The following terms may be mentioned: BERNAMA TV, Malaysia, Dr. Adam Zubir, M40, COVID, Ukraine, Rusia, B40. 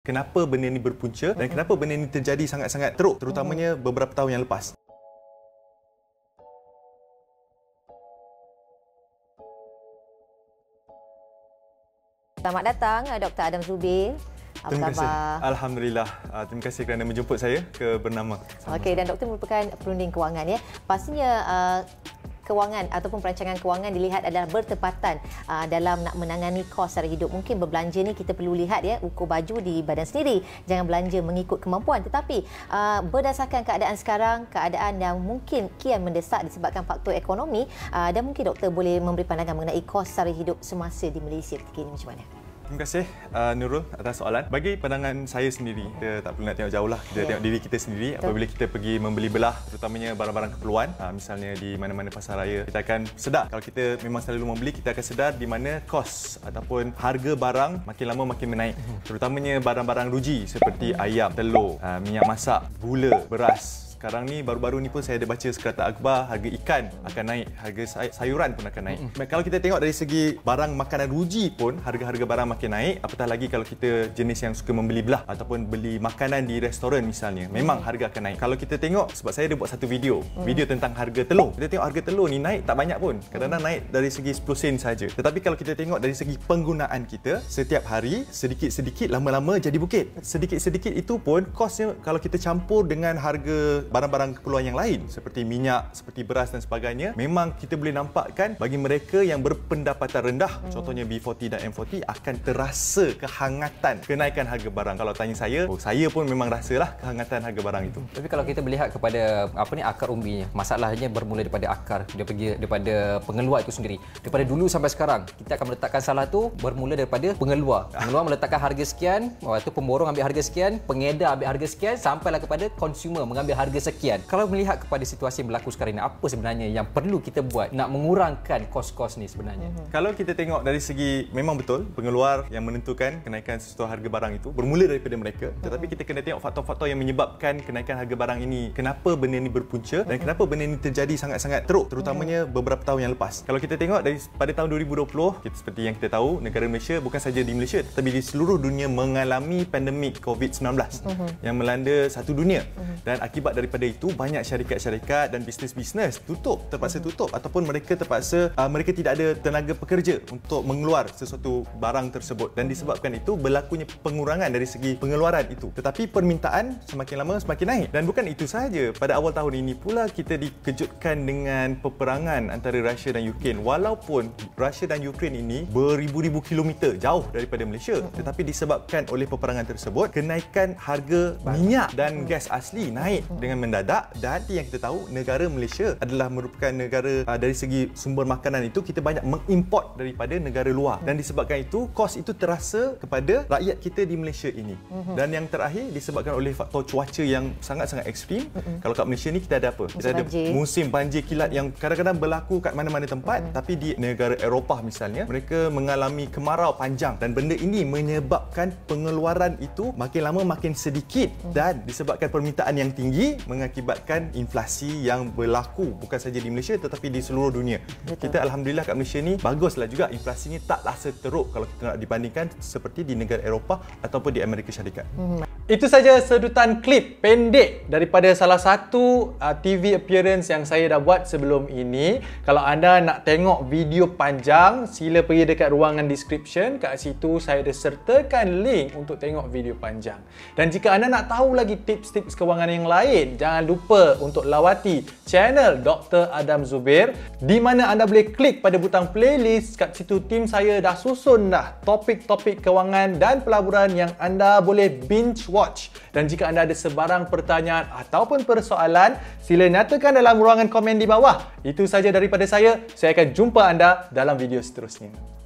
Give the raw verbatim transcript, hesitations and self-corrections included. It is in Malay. Kenapa benda ini berpunca dan kenapa benda ini terjadi sangat-sangat teruk, terutamanya beberapa tahun yang lepas. Selamat datang doktor Adam Zubir. Apa terima khabar? Kasih. Alhamdulillah. Terima kasih kerana menjemput saya ke Bernama. Okey, dan doktor merupakan perunding kewangan ya. Pastinya uh, kewangan ataupun perancangan kewangan dilihat adalah bertepatan aa, dalam nak menangani kos sara hidup. Mungkin berbelanja ni kita perlu lihat ya, ukur baju di badan sendiri. Jangan belanja mengikut kemampuan, tetapi aa, berdasarkan keadaan sekarang, keadaan yang mungkin kian mendesak disebabkan faktor ekonomi, aa, dan mungkin doktor boleh memberi pandangan mengenai kos sara hidup semasa di Malaysia ketika ini macam mana? Terima kasih uh, Nurul atas soalan. Bagi pandangan saya sendiri, kita tak perlu nak tengok jauh lah. Kita yeah. tengok diri kita sendiri. Apabila kita pergi membeli belah, terutamanya barang-barang keperluan, uh, misalnya di mana-mana pasar raya, kita akan sedar. Kalau kita memang selalu membeli, kita akan sedar di mana kos ataupun harga barang makin lama makin menaik. Terutamanya barang-barang ruji seperti ayam, telur, uh, minyak masak, gula, beras. Sekarang ni, baru-baru ni pun saya ada baca sekretar akhbar, harga ikan akan naik, harga say sayuran pun akan naik. Mm. Kalau kita tengok dari segi barang makanan ruji pun, harga-harga barang makin naik. Apatah lagi kalau kita jenis yang suka membeli belah ataupun beli makanan di restoran misalnya. Memang harga akan naik. Kalau kita tengok, sebab saya ada buat satu video, mm. video tentang harga telur. Kita tengok harga telur ni naik tak banyak pun. Kadang-kadang naik dari segi sepuluh sen saja. Tetapi kalau kita tengok dari segi penggunaan kita, setiap hari, sedikit-sedikit, lama-lama jadi bukit. Sedikit-sedikit itu pun, kosnya kalau kita campur dengan harga barang-barang keperluan yang lain seperti minyak, seperti beras dan sebagainya, memang kita boleh nampakkan bagi mereka yang berpendapatan rendah, hmm. contohnya B empat puluh dan M empat puluh, akan terasa kehangatan kenaikan harga barang. Kalau tanya saya, oh, saya pun memang rasalah kehangatan harga barang itu. Tapi kalau kita melihat kepada apa ni akar umbinya, masalahnya bermula daripada akar, dia pergi daripada pengeluar itu sendiri. Daripada dulu sampai sekarang, kita akan meletakkan salah tu bermula daripada pengeluar. Pengeluar meletakkan harga sekian, waktu tu pemborong ambil harga sekian, pengedar ambil harga sekian, sampailah kepada consumer mengambil harga sekian. Kalau melihat kepada situasi yang berlaku sekarang ini, apa sebenarnya yang perlu kita buat nak mengurangkan kos-kos ni sebenarnya? Mm-hmm. Kalau kita tengok dari segi, memang betul pengeluar yang menentukan kenaikan sesuatu harga barang itu bermula daripada mereka. Mm-hmm. Tetapi kita kena tengok faktor-faktor yang menyebabkan kenaikan harga barang ini. Kenapa benda ini berpunca dan mm-hmm. kenapa benda ini terjadi sangat-sangat teruk, terutamanya mm-hmm. beberapa tahun yang lepas. Kalau kita tengok dari pada tahun dua ribu dua puluh, kita, seperti yang kita tahu, negara Malaysia bukan saja di Malaysia tetapi di seluruh dunia mengalami pandemik COVID sembilan belas mm-hmm. yang melanda satu dunia. Mm-hmm. Dan akibat dari daripada itu, banyak syarikat-syarikat dan bisnes-bisnes tutup, terpaksa tutup ataupun mereka terpaksa uh, mereka tidak ada tenaga pekerja untuk mengeluar sesuatu barang tersebut, dan disebabkan itu berlakunya pengurangan dari segi pengeluaran itu. Tetapi permintaan semakin lama semakin naik, dan bukan itu sahaja, pada awal tahun ini pula kita dikejutkan dengan peperangan antara Rusia dan Ukraine. Walaupun Rusia dan Ukraine ini beribu-ribu kilometer jauh daripada Malaysia, tetapi disebabkan oleh peperangan tersebut, kenaikan harga minyak dan gas asli naik dengan mendadak. Dan yang kita tahu, negara Malaysia adalah merupakan negara aa, dari segi sumber makanan itu kita banyak mengimport daripada negara luar, dan disebabkan itu kos itu terasa kepada rakyat kita di Malaysia ini. Dan yang terakhir, disebabkan oleh faktor cuaca yang sangat-sangat ekstrim. Kalau kat Malaysia ni kita ada apa? Kita ada musim banjir kilat yang kadang-kadang berlaku kat mana-mana tempat, tapi di negara Eropah misalnya, mereka mengalami kemarau panjang, dan benda ini menyebabkan pengeluaran itu makin lama makin sedikit, dan disebabkan permintaan yang tinggi mengakibatkan inflasi yang berlaku bukan saja di Malaysia tetapi di seluruh dunia. Betul. Kita alhamdulillah kat Malaysia ni baguslah juga, inflasinya tak rasa teruk kalau kita nak dibandingkan seperti di negara Eropah ataupun di Amerika Syarikat. Hmm. Itu saja sedutan klip pendek daripada salah satu uh, T V appearance yang saya dah buat sebelum ini. Kalau anda nak tengok video panjang, sila pergi dekat ruangan description. Kat situ saya dah sertakan link untuk tengok video panjang. Dan jika anda nak tahu lagi tips-tips kewangan yang lain, jangan lupa untuk lawati channel doktor Adam Zubir, di mana anda boleh klik pada butang playlist. Kat situ tim saya dah susun dah topik-topik kewangan dan pelaburan yang anda boleh binge watch. Dan jika anda ada sebarang pertanyaan ataupun persoalan, sila nyatakan dalam ruangan komen di bawah. Itu saja daripada saya. Saya akan jumpa anda dalam video seterusnya.